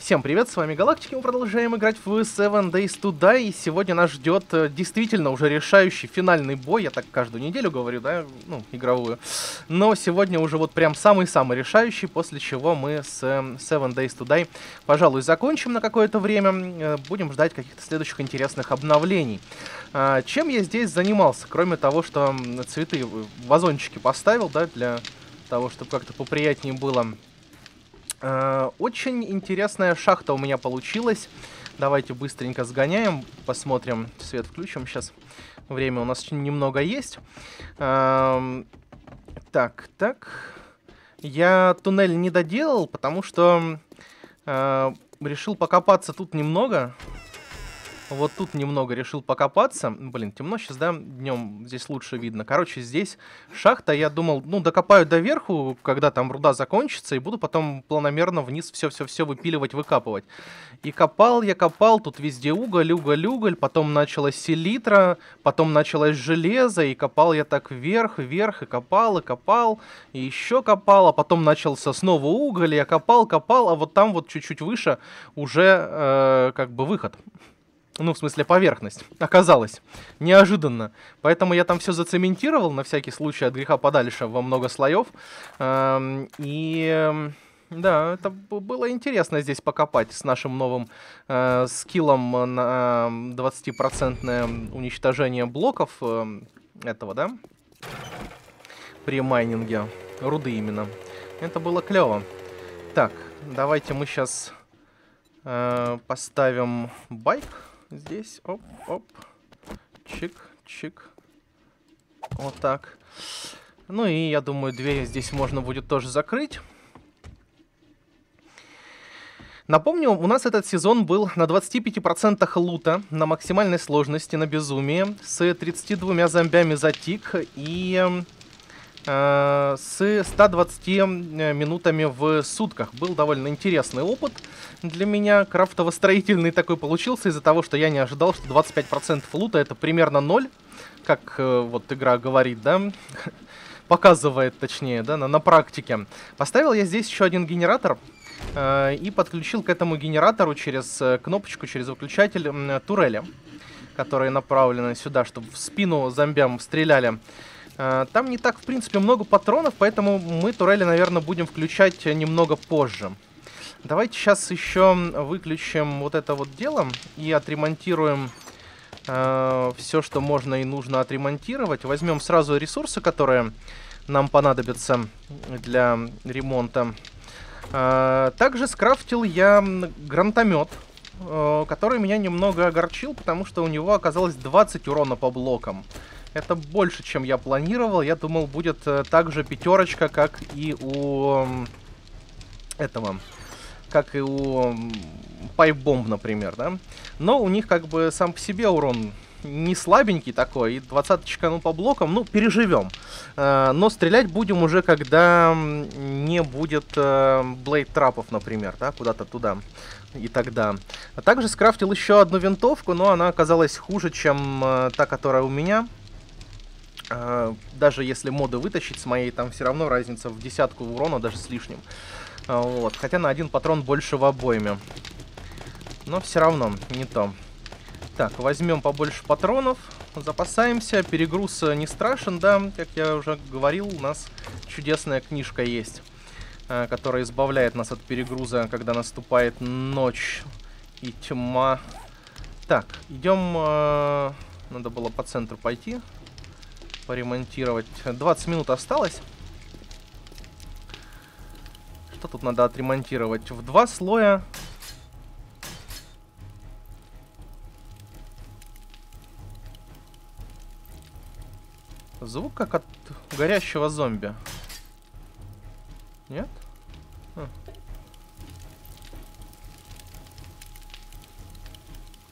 Всем привет, с вами Галактики, мы продолжаем играть в 7 Days to Die, и сегодня нас ждет действительно уже решающий финальный бой, я так каждую неделю говорю, да, ну, игровую, но сегодня уже вот прям самый-самый решающий, после чего мы с 7 Days to Die, пожалуй, закончим на какое-то время, будем ждать каких-то следующих интересных обновлений. Чем я здесь занимался, кроме того, что цветы, вазончики поставил, да, для того, чтобы как-то поприятнее было. Очень интересная шахта у меня получилась. Давайте быстренько сгоняем, посмотрим, свет включим. Сейчас время у нас немного есть. Так. Я туннель не доделал, потому что решил покопаться тут немного. Вот тут немного решил покопаться. Блин, темно сейчас, да? Днем здесь лучше видно. Короче, здесь шахта. Я думал, ну, докопаю доверху, когда там руда закончится, и буду потом планомерно вниз все выпиливать, выкапывать. И копал. Тут везде уголь. Потом началась селитра, потом началось железо. И копал я так вверх. И копал. И еще копал. А потом начался снова уголь. Я копал. А вот там вот чуть-чуть выше уже как бы выход. Ну, в смысле, поверхность. Оказалось. Неожиданно. Поэтому я там все зацементировал, на всякий случай, от греха подальше, во много слоев. И... да, это было интересно здесь покопать с нашим новым скиллом на 20% уничтожение блоков этого, да? При майнинге. Руды именно. Это было клево. Так, давайте мы сейчас... поставим байк здесь. Оп. Чик. Вот так. Ну и я думаю, двери здесь можно будет тоже закрыть. Напомню, у нас этот сезон был на 25% лута, на максимальной сложности, на безумии, с 32 зомбями за тик и... с 120 минутами в сутках. Был довольно интересный опыт для меня. Крафтово-строительный такой получился из-за того, что я не ожидал, что 25% лута это примерно 0, как вот игра говорит, да? Показывает, точнее, да, на практике. Поставил я здесь еще один генератор и подключил к этому генератору через кнопочку, через выключатель турели, которые направлены сюда, чтобы в спину зомбям стреляли. Там не так, в принципе, много патронов, поэтому мы турели, наверное, будем включать немного позже. Давайте сейчас еще выключим вот это вот дело и отремонтируем все, что можно и нужно отремонтировать. Возьмем сразу ресурсы, которые нам понадобятся для ремонта. Также скрафтил я гранатомет, который меня немного огорчил, потому что у него оказалось 20 урона по блокам. Это больше, чем я планировал. Я думал, будет также пятерочка, как и у этого, как и у пайп-бомб, например, да. Но у них как бы сам по себе урон не слабенький такой. И 20-очка, ну, по блокам, ну, переживем. Но стрелять будем уже, когда не будет блейд-трапов, например, да, куда-то туда. И тогда. А также скрафтил еще одну винтовку, но она оказалась хуже, чем та, которая у меня. Даже если моды вытащить с моей, там все равно разница в 10 урона, даже с лишним. Вот. Хотя на один патрон больше в обойме. Но все равно не то. Так, возьмем побольше патронов. Запасаемся. Перегруз не страшен, да. Как я уже говорил, у нас чудесная книжка есть, которая избавляет нас от перегруза, когда наступает ночь и тьма. Так, идем... надо было по центру пойти. Поремонтировать. 20 минут осталось. Что тут надо отремонтировать? В 2 слоя. Звук как от горящего зомби. Нет?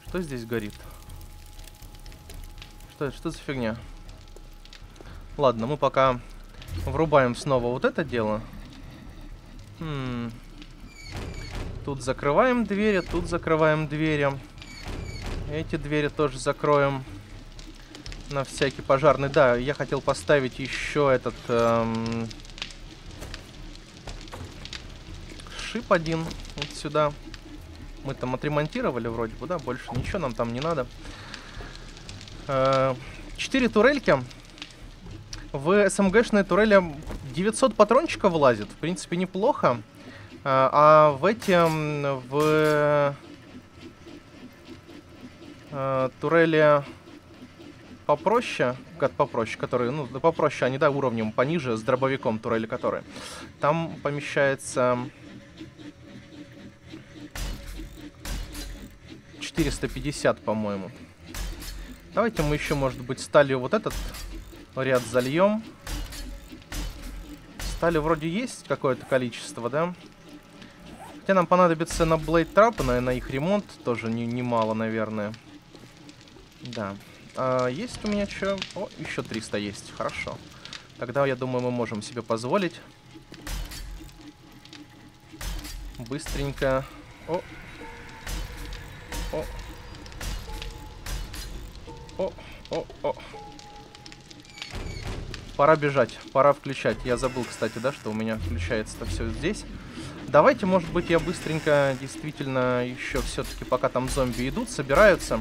Что здесь горит? Что за фигня? Ладно, мы пока врубаем снова вот это дело. Тут закрываем двери, тут закрываем двери. Эти двери тоже закроем. На всякий пожарный. Да, я хотел поставить еще этот... шип один вот сюда. Мы там отремонтировали вроде бы, да, больше ничего нам там не надо. 4 турельки. В СМГшные турели 900 патрончиков влазит. В принципе, неплохо. А в эти... В турели попроще, как попроще, которые, ну, да, попроще, они, да, уровнем пониже, с дробовиком турели которые. Там помещается 450, по-моему. Давайте мы еще, может быть, сталью вот этот ряд зальем. Стали вроде есть какое-то количество, да? Хотя нам понадобится на Blade Trap, на их ремонт тоже немало, наверное. Да. А есть у меня что? О, еще 300 есть. Хорошо. Тогда, я думаю, мы можем себе позволить. Быстренько. О. О. О. О. О. Пора бежать, пора включать. Я забыл, кстати, да, что у меня включается-то все здесь. Давайте, может быть, я быстренько действительно еще все-таки, пока там зомби идут, собираются.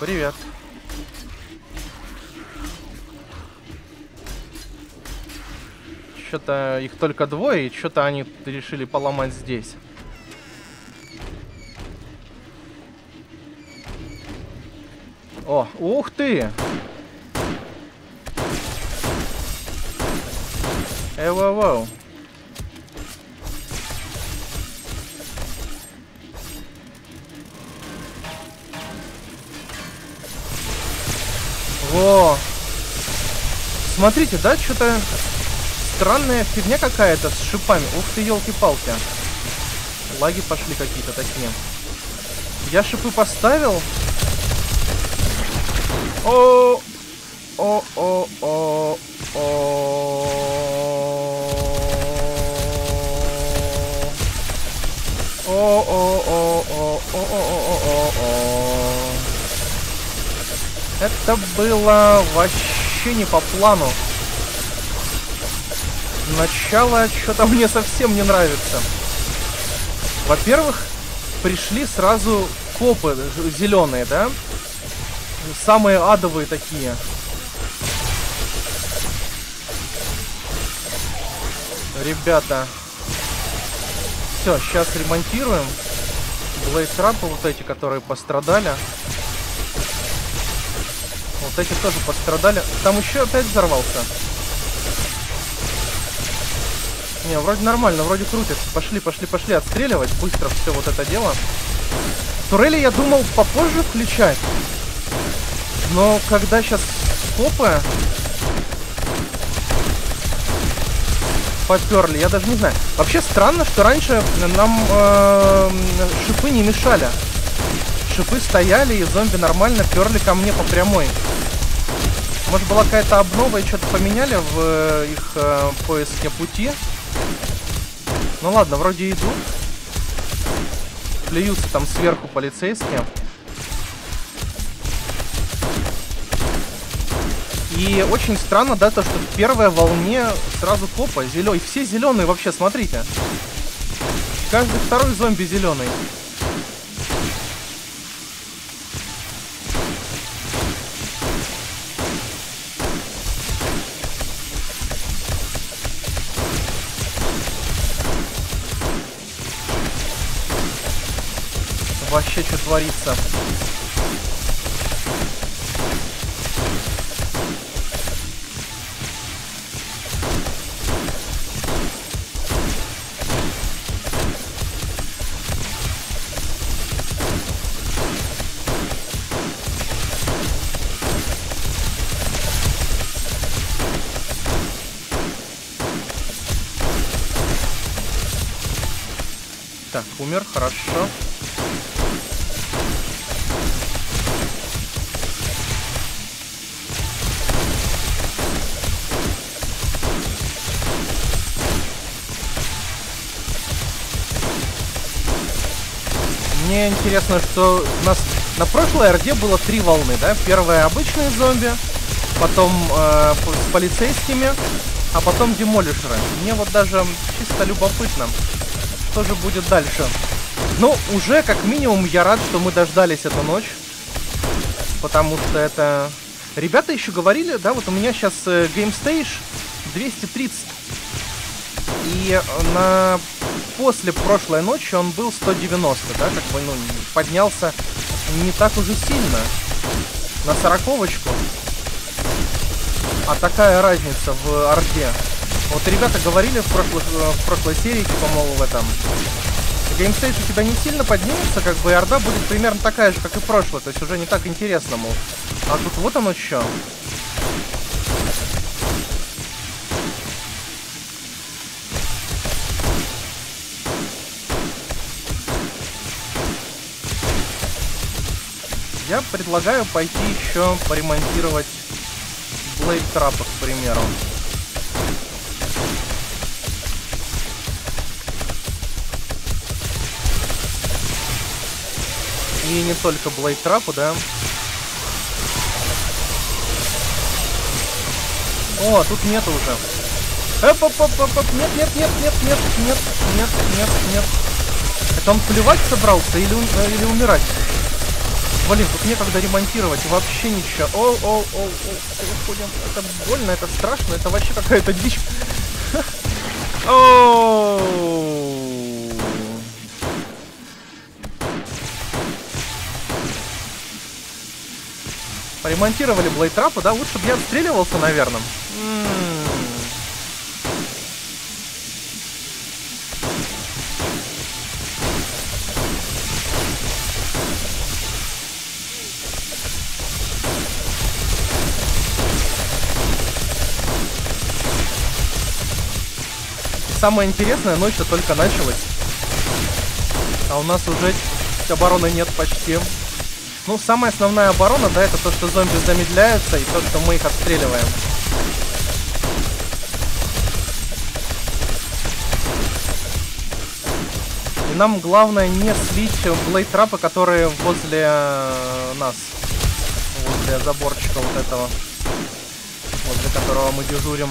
Привет. Что-то их только двое, и что-то они решили поломать здесь. О, ух ты! Эвоу-воу! Во! Смотрите, да, что-то странная фигня какая-то с шипами. Ух ты, елки-палки! Лаги пошли какие-то такие. Я шипы поставил. Это было вообще не по плану. Начало что-то мне совсем не нравится. Во-первых, пришли сразу копы зеленые, да? Самые адовые такие. Ребята. Все, сейчас ремонтируем. Блейд-трапы вот эти, которые пострадали. Вот эти тоже пострадали. Там еще опять взорвался. Не, вроде нормально, вроде крутится. Пошли, пошли, пошли отстреливать. Быстро все вот это дело. Турели я думал попозже включать. Но когда сейчас копы поперли, я даже не знаю. Вообще странно, что раньше нам шипы не мешали. Шипы стояли, и зомби нормально перли ко мне по прямой. Может, была какая-то обнова, и что-то поменяли в их поиске пути. Ну ладно, вроде идут. Плюются там сверху полицейские. И очень странно, да, то, что в первой волне сразу копа зеленый. Все зеленые вообще, смотрите. Каждый второй зомби зеленый. Вообще, что творится? Так, умер, хорошо. Мне интересно, что у нас на прошлой РД было 3 волны, да? Первая — обычные зомби, потом с полицейскими, а потом демолишеры. Мне вот даже чисто любопытно, что же будет дальше. Но уже как минимум я рад, что мы дождались эту ночь, потому что это... Ребята еще говорили, да, вот у меня сейчас GameStage 230. И на... после прошлой ночи он был 190, да, как бы, ну, поднялся не так уже сильно, на 40-очку. А такая разница в арте. Вот ребята говорили в прошлой серии, типа, мол, в этом... GameStage у тебя не сильно поднимется, как бы, и орда будет примерно такая же, как и прошлая, то есть уже не так интересно, мол. А тут вот оно что. Я предлагаю пойти еще поремонтировать блейд-трапы, к примеру. И не только блейд-трапу, да? О, тут нет уже. Нет. Это он плевать собрался или умирать? Блин, тут некогда ремонтировать вообще ничего. Оу. Уходим. Это больно, это страшно, это вообще какая-то дичь. Поремонтировали блейд-трапы, да? Лучше бы я отстреливался, наверное. Самое интересное, ночь-то только началась. А у нас уже обороны нет почти. Ну, самая основная оборона, да, это то, что зомби замедляются, и то, что мы их отстреливаем. И нам главное не слить блейд-трапы, которые возле нас. Возле заборчика вот этого. Возле которого мы дежурим.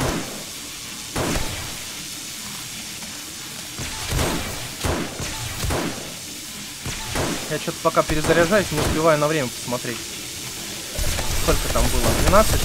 Я что-то пока перезаряжаюсь, не успеваю на время посмотреть. Сколько там было? 12?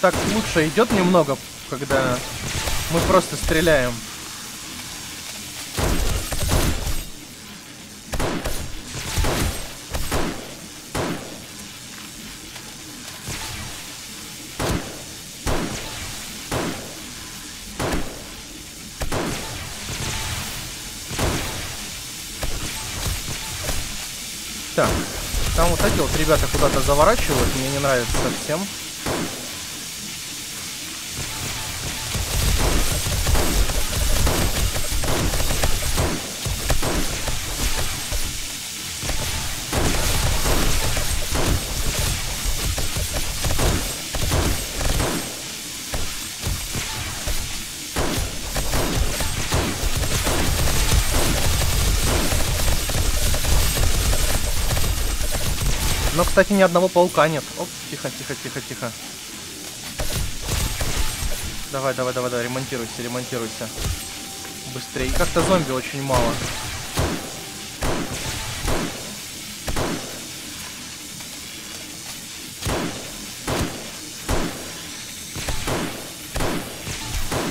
Так лучше идет немного, когда мы просто стреляем. Так, там вот эти вот ребята куда-то заворачивают, мне не нравится совсем. Но, кстати, ни одного паука нет. Оп, тихо. Давай, ремонтируйся. Быстрее. Как-то зомби очень мало.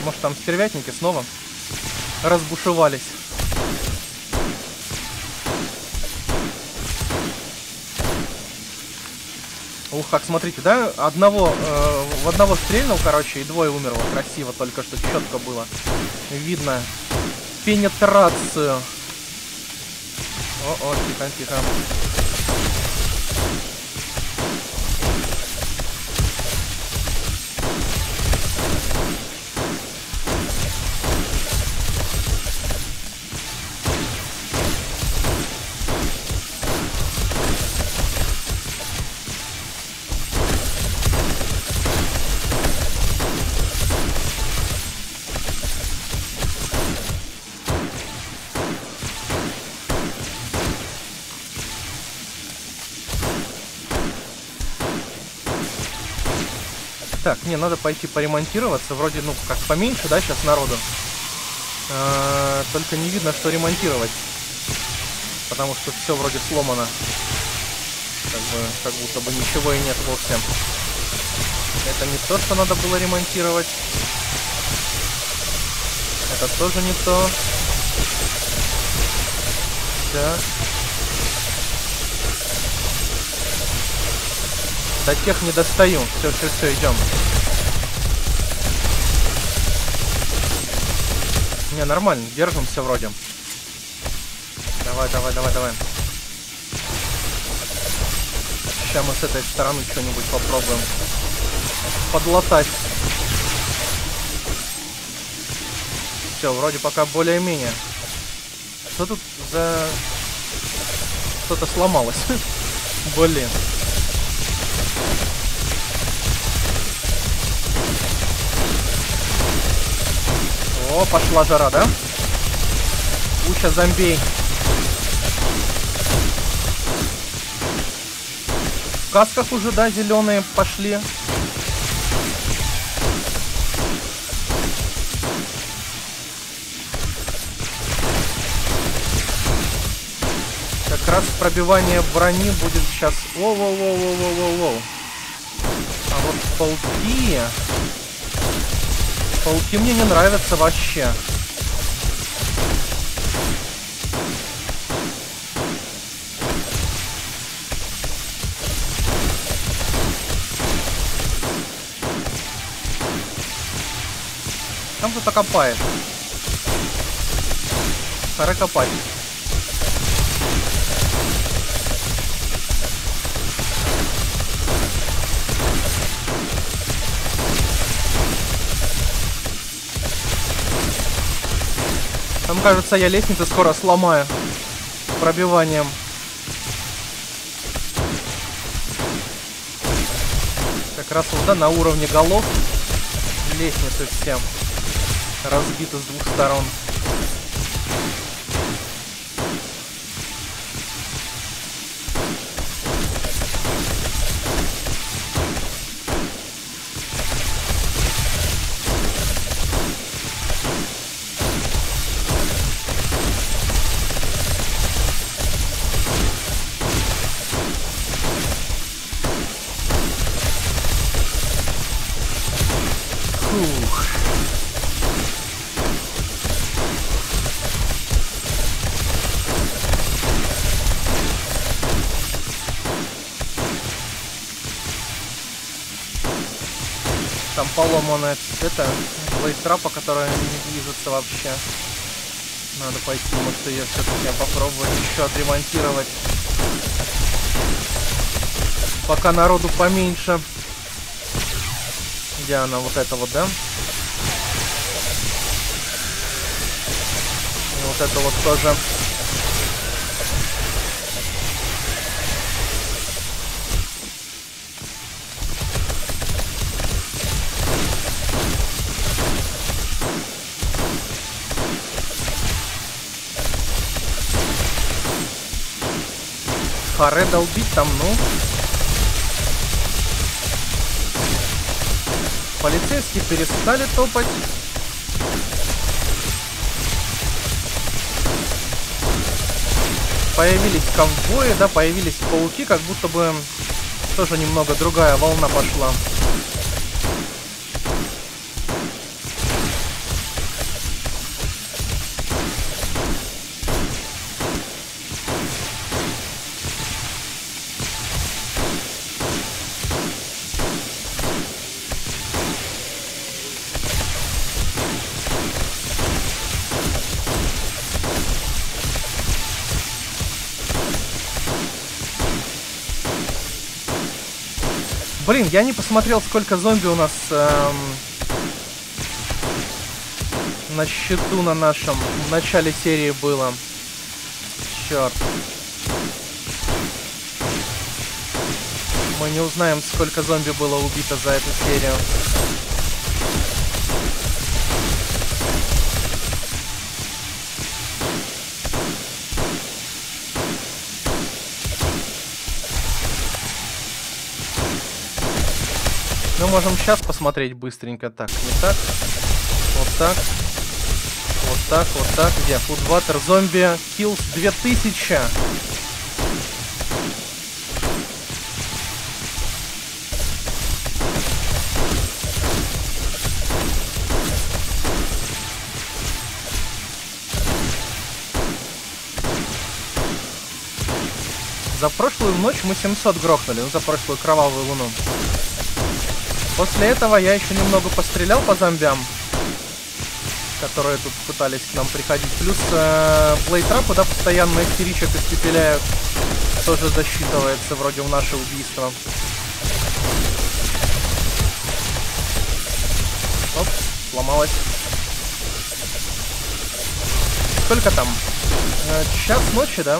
Может, там стервятники снова разбушевались. Ух, как, смотрите, да? В одного стрельнул, короче, и двое умерло. Красиво только что, четко было. Видно пенетрацию. О-о, тихо. Так, не, надо пойти поремонтироваться. Вроде, ну, как поменьше, да, сейчас народу. Только не видно, что ремонтировать. Потому что все вроде сломано. Как будто бы ничего и нет вовсе. Это не то, что надо было ремонтировать. Это тоже не то. Так. До тех не достаю. Все, идем. Не, нормально, держимся вроде. Давай. Сейчас мы с этой стороны что-нибудь попробуем подлатать. Все, вроде пока более-менее. Что тут за... Что-то сломалось. Блин. О, пошла жара, да? Куча зомбей. В касках уже, да, зеленые пошли. Как раз пробивание брони будет сейчас. Воу. А вот полки... Пауки мне не нравятся вообще. Там кто-то копает. Пора копать. Там, кажется, я лестницу скоро сломаю пробиванием. Как раз вот, да, на уровне голов лестницы всем разбиты с двух сторон. Поломанная это лейтрапа, которая не движется вообще. Надо пойти, может, ее все-таки попробовать еще отремонтировать. Пока народу поменьше. Где она? Вот это вот, да? И вот это вот тоже. Харе долбить там, ну. Полицейские перестали топать. Появились ковбои, да, появились пауки, как будто бы тоже немного другая волна пошла. Блин, я не посмотрел, сколько зомби у нас на счету на нашем в начале серии было. Черт. Мы не узнаем, сколько зомби было убито за эту серию. Ну, можем сейчас посмотреть быстренько. Так, не так. Вот так. Вот так, вот так. Где? Foodwater зомби. Kills 2000. За прошлую ночь мы 700 грохнули, ну, за прошлую кровавую луну. После этого я еще немного пострелял по зомбям, которые тут пытались к нам приходить. Плюс плейтрап, куда постоянно истеричек испепеляют, тоже засчитывается вроде в наше убийство. Оп, сломалось. Сколько там? Час ночи, да?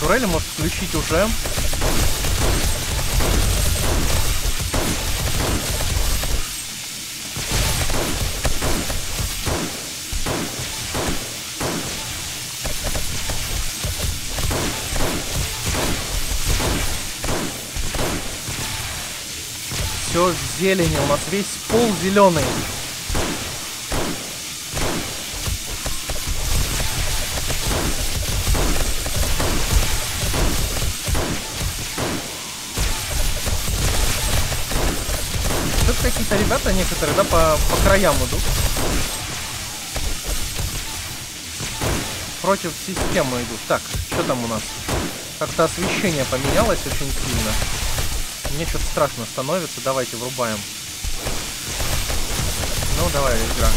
Турели может включить уже. Все в зелени, у нас весь пол зеленый. Какие-то ребята некоторые, да, по краям идут. Против системы идут. Так, что там у нас? Как-то освещение поменялось очень сильно. Мне что-то страшно становится. Давайте врубаем. Ну, давай, игра.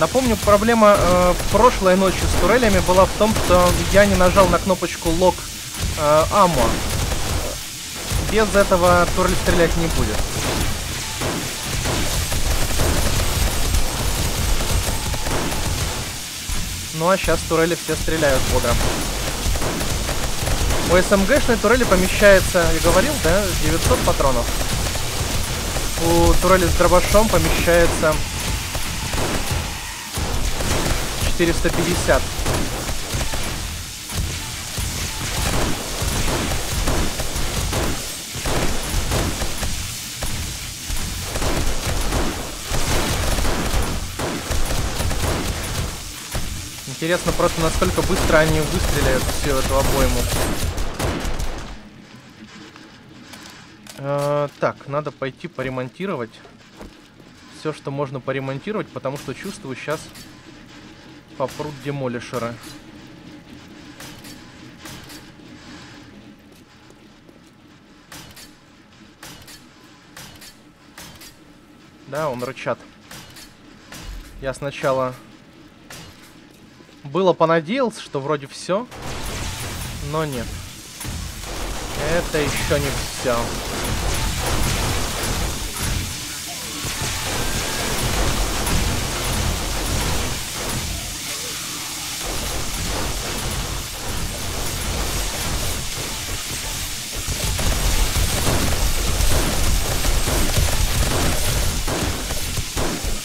Напомню, проблема прошлой ночи с турелями была в том, что я не нажал на кнопочку Lock Ammo. Без этого турель стрелять не будет. Ну а сейчас турели все стреляют бодро. У СМГшной турели помещается, я говорил, да, 900 патронов. У турели с дробашом помещается 450. Интересно просто, насколько быстро они выстреляют всю эту обойму. Так, надо пойти поремонтировать все, что можно поремонтировать, потому что чувствую, сейчас попрут демолишеры. Да, он рычат. Я сначала было понадеялся, что вроде все, но нет. Это еще не все.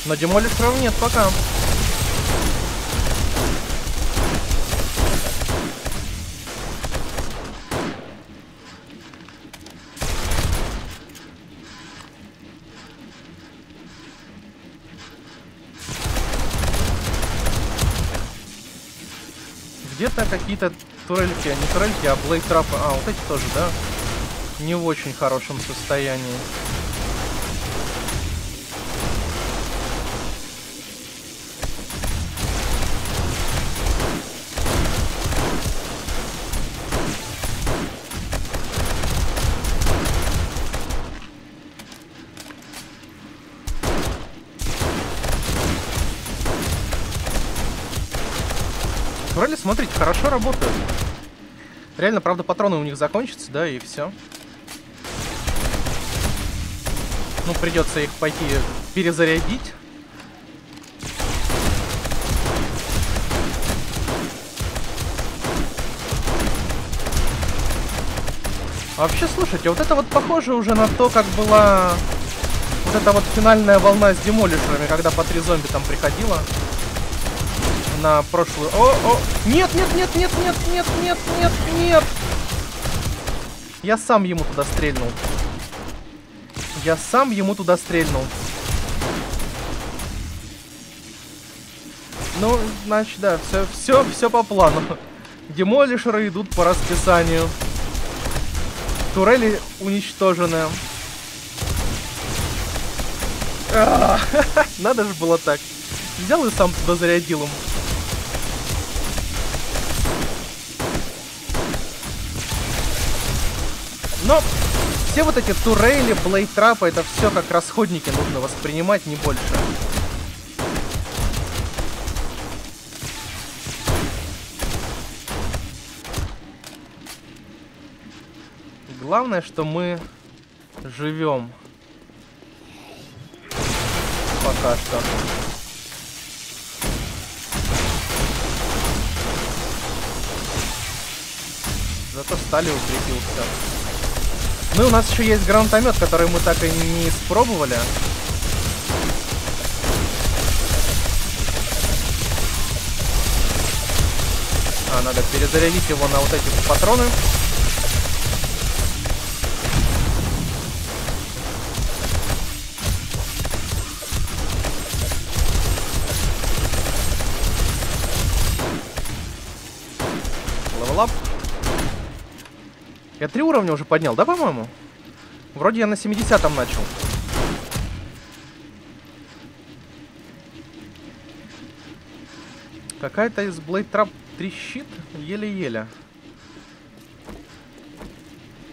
Но демолишеров нет пока. Где-то какие-то турельки, не турельки, а блейтрапы. А, вот эти тоже, да? Не в очень хорошем состоянии. Смотрите, хорошо работают. Реально, правда, патроны у них закончатся, да, и все. Ну, придется их пойти перезарядить. Вообще, слушайте, вот это вот похоже уже на то, как была вот эта вот финальная волна с демолишерами, когда по 3 зомби там приходило. На прошлую... О-о! Нет! Я сам ему туда стрельнул. Ну, значит, да, все по плану. Демолишеры идут по расписанию. Турели уничтожены. Надо же было так. Взял и сам туда зарядил им. Но все вот эти турели, блейд-трапы, это все как расходники нужно воспринимать, не больше. Главное, что мы живем. Пока что. Зато стали укрепился. Ну и у нас еще есть гранатомет, который мы так и не испробовали. А, надо перезарядить его на вот эти патроны. Левелап. Я 3 уровня уже поднял, да, по-моему? Вроде я на 70-м начал. Какая-то из Blade Trap трещит еле-еле.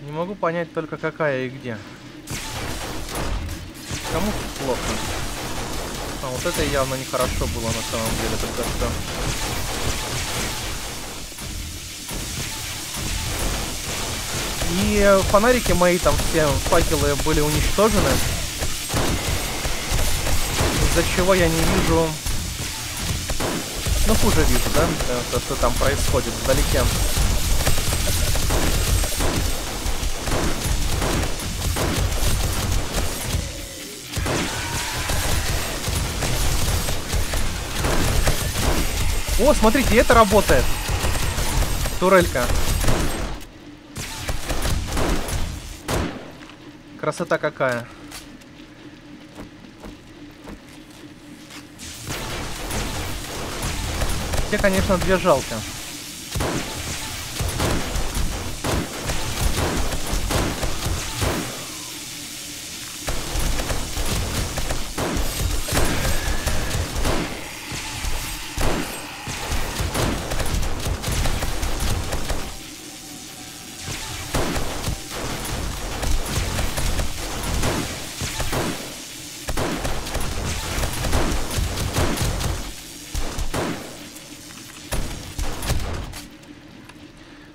Не могу понять только, какая и где. Кому плохо. А вот это явно нехорошо было на самом деле только что. И фонарики мои там все, факелы были уничтожены. Из-за чего я не вижу... Ну, хуже вижу, да? То, что там происходит вдалеке. О, смотрите, это работает. Турелька. Красота какая. Те, конечно, две жалко.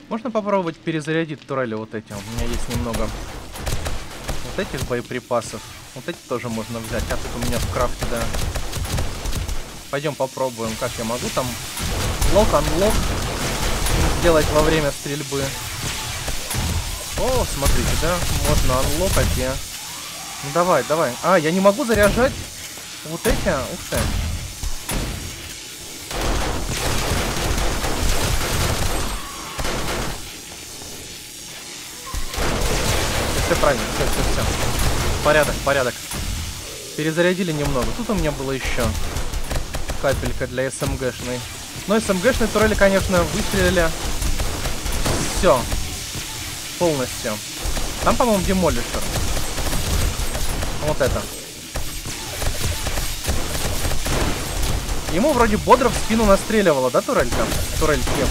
Можно попробовать перезарядить турели вот эти. У меня есть немного вот этих боеприпасов. Вот эти тоже можно взять. А тут у меня в крафте, да. Пойдем попробуем, как я могу там лок-анлок сделать во время стрельбы. О, смотрите, да, можно анлокать. Ну давай, давай. А, я не могу заряжать вот эти. Ух ты. Все правильно, все. Порядок. Перезарядили немного. Тут у меня было еще капелька для СМГшной. Но СМГшные турели, конечно, выстрелили все. Полностью. Там, по-моему, демолишер. Вот это. Ему вроде бодро в спину настреливало, да, турелька? Турельки.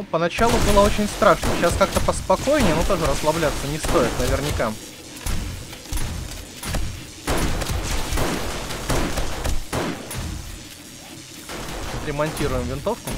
Ну, поначалу было очень страшно. Сейчас как-то поспокойнее, но тоже расслабляться не стоит, наверняка. Ремонтируем винтовку.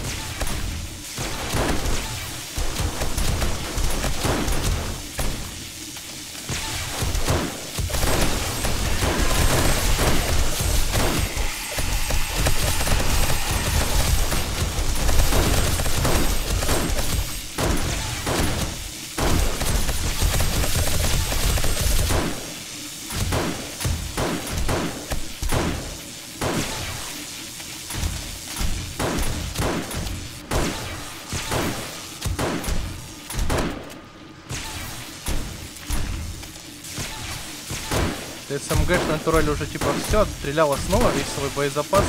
СМГшная турель уже типа все, отстреляла снова весь свой боезапас.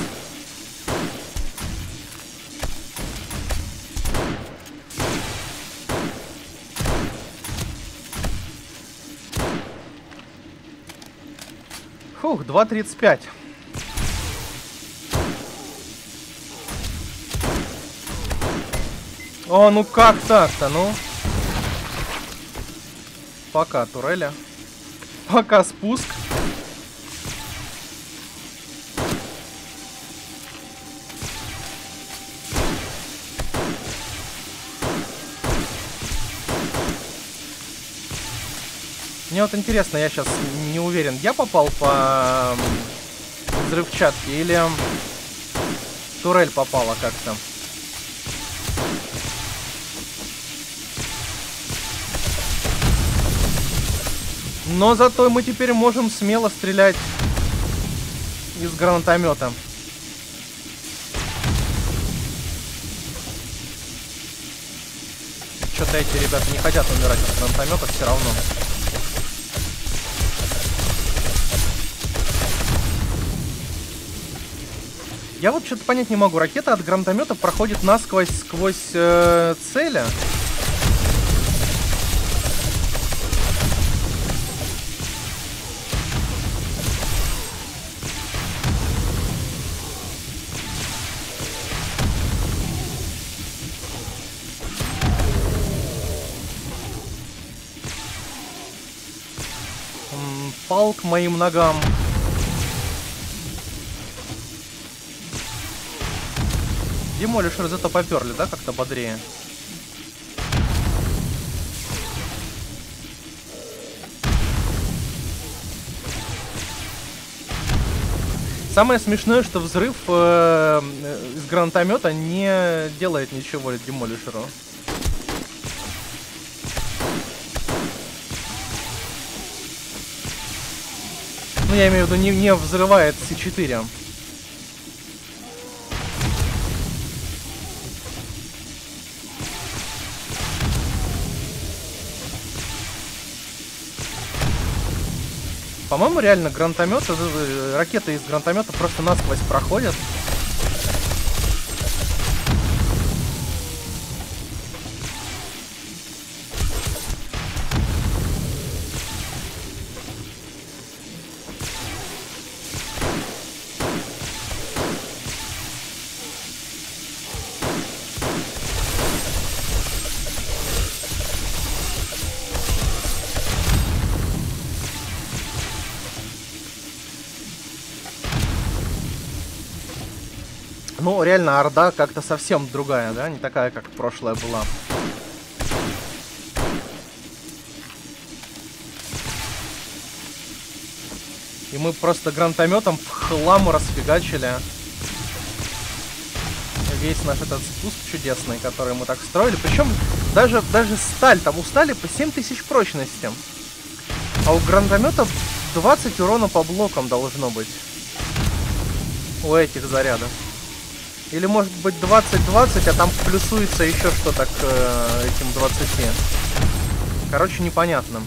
Фух, 2.35. О, ну как так-то, ну? Пока туреля. Пока спуск. Мне вот интересно, я сейчас не уверен, я попал по взрывчатке или турель попала как-то. Но зато мы теперь можем смело стрелять из гранатомета. Что-то эти ребята не хотят умирать от гранатомета все равно. Я вот что-то понять не могу. Ракета от гранатомета проходит насквозь сквозь цели. Пал к моим ногам. Демолишер зато поперли, да, как-то бодрее. Самое смешное, что взрыв из гранатомета не делает ничего демолишеру. Ну, я имею в виду, не взрывает С4. По-моему, реально гранатометы, ракеты из гранатомета просто насквозь проходят. Ну, реально, орда как-то совсем другая, да? Не такая, как прошлая была. И мы просто гранатометом в хлам расфигачили весь наш этот спуск чудесный, который мы так строили. Причем даже сталь, там у стали по 7000 прочности. А у гранатомета 20 урона по блокам должно быть. У этих зарядов. Или может быть 20-20, а там плюсуется еще что-то к этим 20. Короче, непонятно.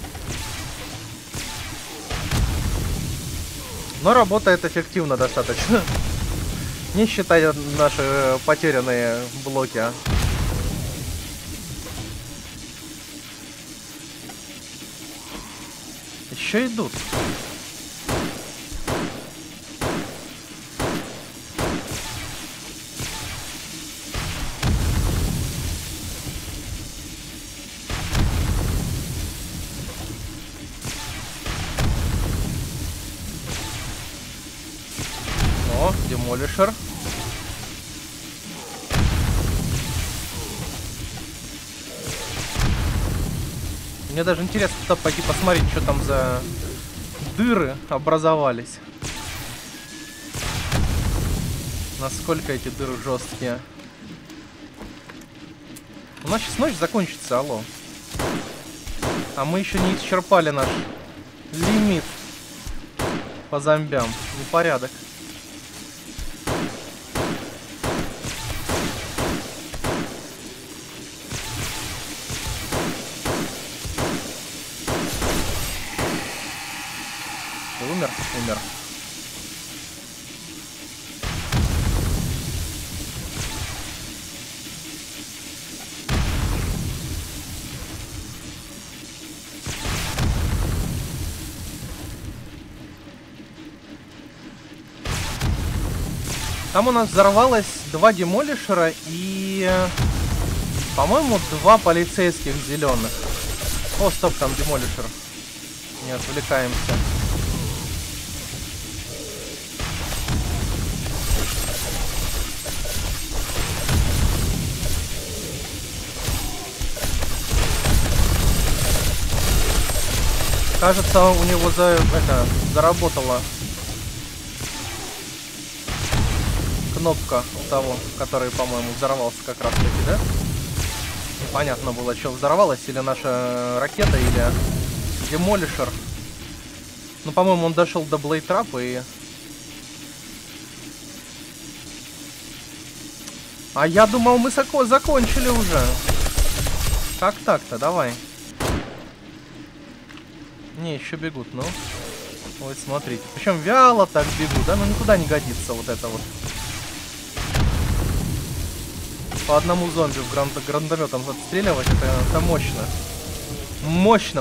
Но работает эффективно достаточно. Не считая наши потерянные блоки. Еще идут. О, демолишер. Мне даже интересно туда пойти посмотреть, что там за дыры образовались. Насколько эти дыры жесткие. У нас сейчас ночь закончится, алло. А мы еще не исчерпали наш лимит по зомбям. Непорядок. Умер? Умер. Там у нас взорвалось 2 демолишера и, по-моему, 2 полицейских зеленых. О, стоп, там демолишер. Не отвлекаемся. Кажется, у него заработало. Кнопка того, который, по-моему, взорвался как раз таки, да? Непонятно было, что взорвалось, или наша ракета, или демолишер. Ну, по-моему, он дошел до блейд-трапа и... А я думал, мы закончили уже. Как так-то? Давай. Не, еще бегут, ну. Вот, смотрите. Причем вяло так бегут, да? Ну, никуда не годится вот это вот. По одному зомби в гранатометом отстреливать, это мощно.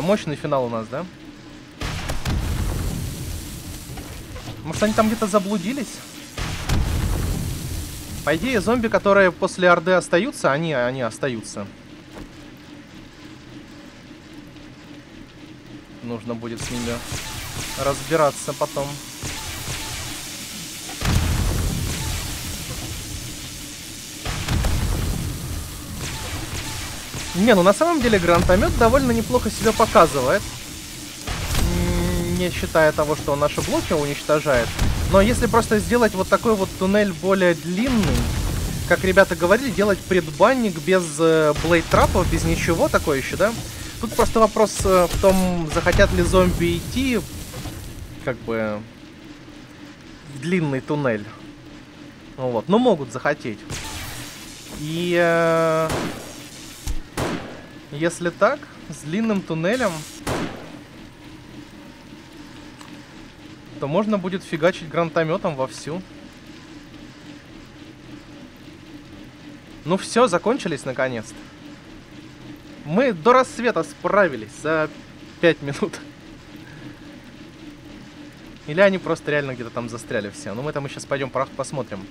Мощный финал у нас, да? Может, они там где-то заблудились? По идее, зомби, которые после орды остаются, они остаются. Нужно будет с ними разбираться потом. Не, ну на самом деле гранатомет довольно неплохо себя показывает. Не считая того, что он наши блоки уничтожает. Но если просто сделать вот такой вот туннель более длинный, как ребята говорили, делать предбанник без блейд-трапов, без ничего, такое еще, да? Тут просто вопрос в том, захотят ли зомби идти, как бы, в длинный туннель. Вот, но могут захотеть. И... Если так, с длинным туннелем, то можно будет фигачить гранатометом вовсю. Ну все, закончились наконец-то. Мы до рассвета справились за 5 минут. Или они просто реально где-то там застряли все. Ну мы там сейчас пойдем посмотрим.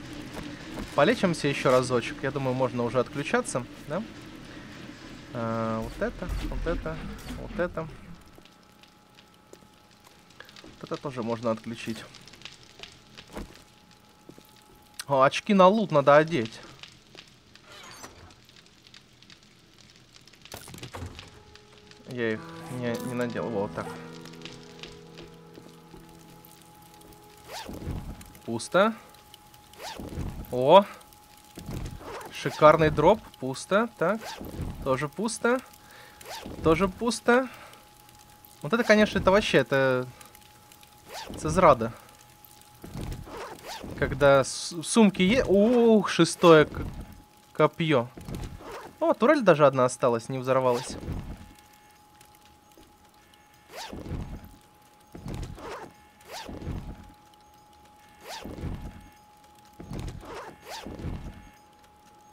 Полечимся еще разочек. Я думаю, можно уже отключаться, да? Вот это. Вот это тоже можно отключить. О, очки на лут надо одеть. Я их не надел. Вот так. Пусто. О! Шикарный дроп. Пусто. Так. Тоже пусто. Тоже пусто. Вот это, конечно, это вообще, это... Созрада. Когда сумки есть... Ух, 6-е копье. О, турель даже одна осталась, не взорвалась.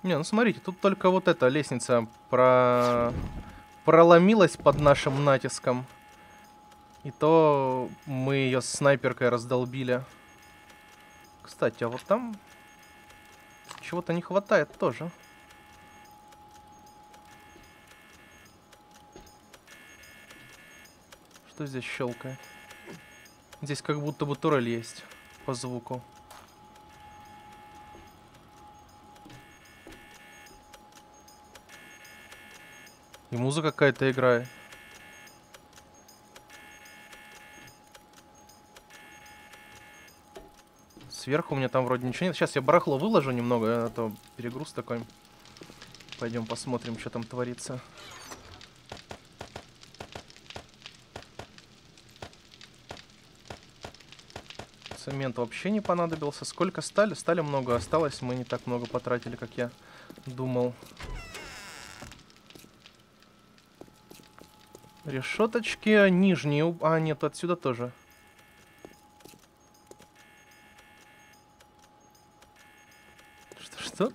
Не, ну смотрите, тут только вот эта лестница проломилась под нашим натиском. И то мы ее снайперкой раздолбили. Кстати, а вот там чего-то не хватает тоже. Что здесь щелкает? Здесь как будто бы турель есть по звуку. И музыка какая-то играет. Сверху у меня там вроде ничего нет. Сейчас я барахло выложу немного, а то перегруз такой. Пойдем посмотрим, что там творится. Цемент вообще не понадобился. Сколько стали? Стали много осталось. Мы не так много потратили, как я думал. Решеточки нижние. А, нет, отсюда тоже. Что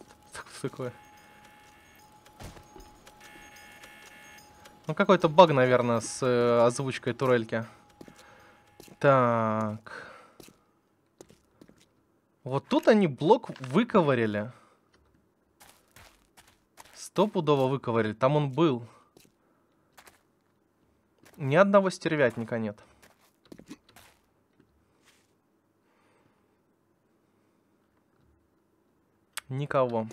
такое? Ну, какой-то баг, наверное, с озвучкой турельки. Так. Вот тут они блок выковырили. Стопудово выковырили. Там он был. Ни одного стервятника нет. Никого.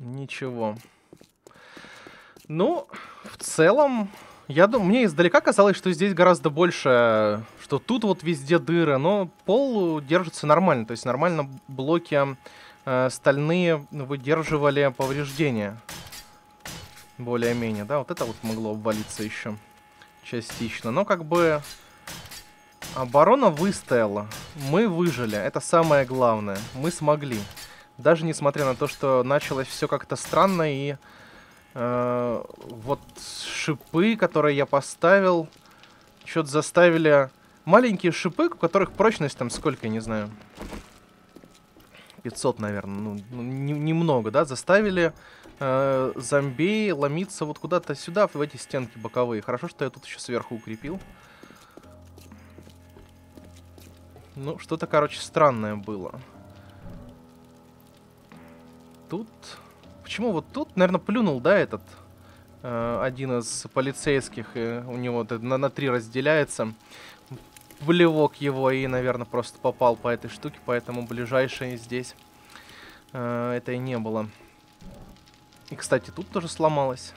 Ничего. Ну, в целом, я думаю, мне издалека казалось, что здесь гораздо больше, что тут вот везде дыры, но пол держится нормально, то есть нормально блоки стальные выдерживали повреждения. Более-менее, да, вот это вот могло обвалиться еще частично, но как бы оборона выстояла, мы выжили, это самое главное, мы смогли. Даже несмотря на то, что началось все как-то странно и... вот шипы, которые я поставил, что-то заставили... Маленькие шипы, у которых прочность там сколько, я не знаю, 500, наверное, ну, немного, да, заставили зомби ломиться вот куда-то сюда, в эти стенки боковые. Хорошо, что я тут еще сверху укрепил. Ну, что-то, короче, странное было. Тут... Почему вот тут, наверное, плюнул, да, этот один из полицейских, и у него на три разделяется плевок его, и, наверное, просто попал по этой штуке, поэтому ближайшее здесь это и не было. И, кстати, тут тоже сломалось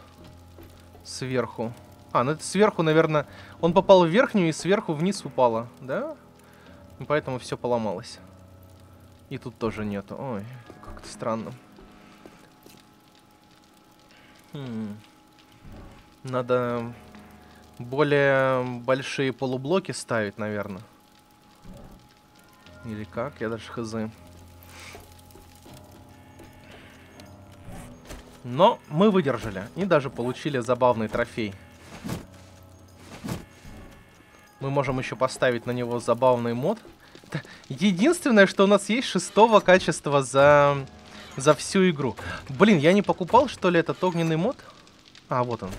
сверху. А, ну это сверху, наверное, он попал в верхнюю и сверху вниз упало, да? И поэтому все поломалось. И тут тоже нету. Ой, как-то странно. Надо более большие полублоки ставить, наверное. Или как? Я даже хз. Но мы выдержали. И даже получили забавный трофей. Мы можем еще поставить на него забавный мод. Это единственное, что у нас есть 6-го качества за всю игру. Блин, я не покупал, что ли, этот огненный мод? А, вот он.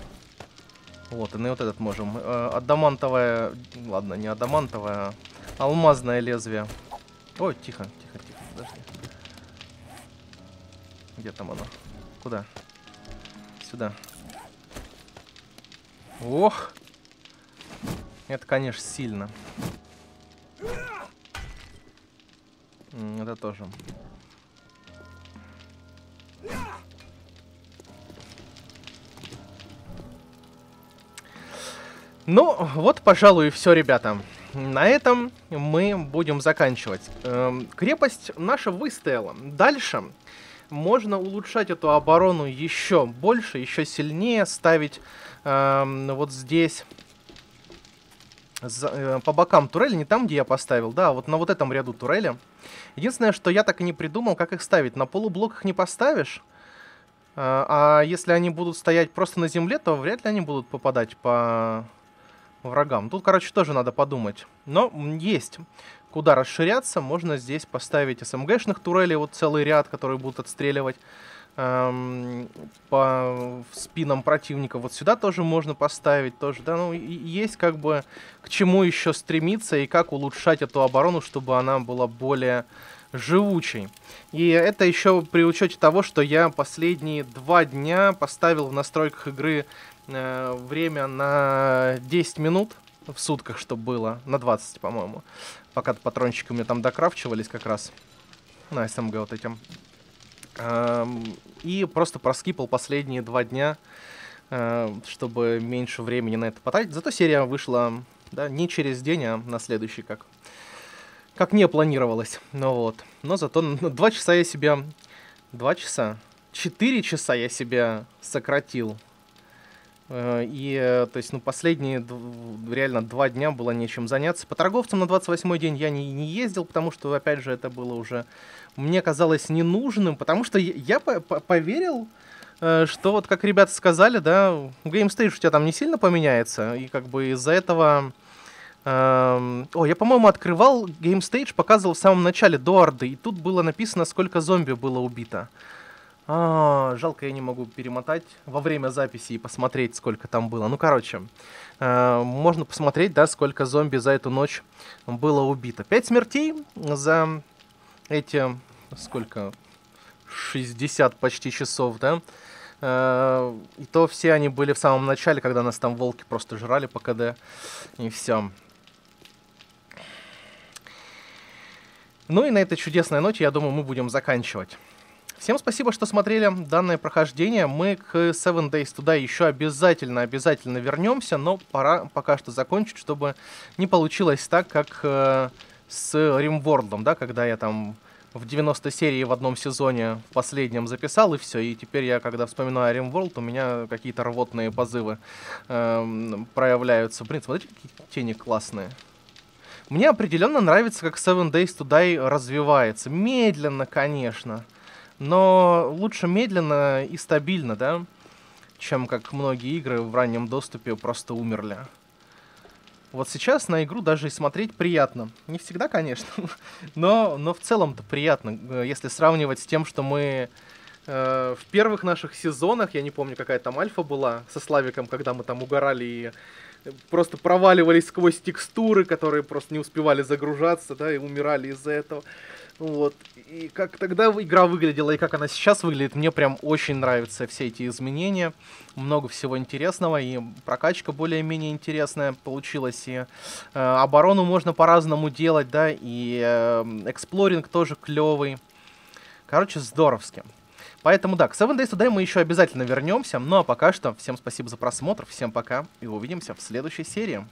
Вот он, и вот этот можем. Адамантовое... Ладно, не адамантовое, а алмазное лезвие. Ой, тихо, тихо, тихо, подожди. Где там оно? Куда? Сюда. Ох! Это, конечно, сильно. Это тоже... Ну, вот, пожалуй, и все, ребята. На этом мы будем заканчивать. Крепость наша выстояла. Дальше можно улучшать эту оборону еще больше, еще сильнее. Ставить вот здесь, по бокам турели, не там, где я поставил, да, а вот на вот этом ряду турели. Единственное, что я так и не придумал, как их ставить. На полублоках не поставишь. А если они будут стоять просто на земле, то вряд ли они будут попадать по... врагам. Тут, короче, тоже надо подумать. Но есть куда расширяться. Можно здесь поставить СМГшных турелей, вот целый ряд, которые будут отстреливать по спинам противника. Вот сюда тоже можно поставить. Тоже, да, ну, и есть как бы к чему еще стремиться и как улучшать эту оборону, чтобы она была более живучей. И это еще при учете того, что я последние 2 дня поставил в настройках игры время на 10 минут в сутках, чтобы было. На 20, по-моему. Пока патрончики у меня там докрафчивались как раз. На СМГ вот этим. И просто проскипал последние 2 дня, чтобы меньше времени на это потратить. Зато серия вышла, да, не через день, а на следующий, как не планировалось. Ну вот. Но зато 2 часа я себя... 2 часа? 4 часа я себя сократил. И, то есть, ну, последние реально 2 дня было нечем заняться. По торговцам на 28-й день я не ездил, потому что, опять же, это было уже, мне казалось, ненужным, потому что я поверил, что вот, как ребята сказали, да, GameStage у тебя там не сильно поменяется, и как бы из-за этого... я, по-моему, открывал GameStage, показывал в самом начале до Орды, и тут было написано, сколько зомби было убито. Жалко, я не могу перемотать во время записи и посмотреть, сколько там было. Ну, короче, можно посмотреть, да, сколько зомби за эту ночь было убито. 5 смертей за эти, сколько, 60 почти часов, да. И то все они были в самом начале, когда нас там волки просто жрали по КД, и все. Ну и на этой чудесной ноте, я думаю, мы будем заканчивать. Всем спасибо, что смотрели данное прохождение. Мы к 7 Days to Die еще обязательно вернемся, но пора пока что закончить, чтобы не получилось так, как с RimWorld, да, когда я там в 90 серии в одном сезоне в последнем записал, и все. И теперь я, когда вспоминаю о RimWorld, у меня какие-то рвотные позывы проявляются. Блин, смотрите, какие тени классные. Мне определенно нравится, как 7 Days to Die развивается. Медленно, конечно. Но лучше медленно и стабильно, да? Чем как многие игры в раннем доступе просто умерли. Вот сейчас на игру даже и смотреть приятно. Не всегда, конечно, но в целом-то приятно. Если сравнивать с тем, что мы в первых наших сезонах, я не помню, какая там альфа была, со Славиком, когда мы там угорали и просто проваливались сквозь текстуры, которые просто не успевали загружаться, да, и умирали из-за этого. Вот. И как тогда игра выглядела, и как она сейчас выглядит, мне прям очень нравятся все эти изменения. Много всего интересного, и прокачка более-менее интересная получилась, и оборону можно по-разному делать, да, и эксплоринг тоже клевый. Короче, здоровски. Поэтому да, к 7 Days to Die мы еще обязательно вернемся. Ну а пока что всем спасибо за просмотр, всем пока и увидимся в следующей серии.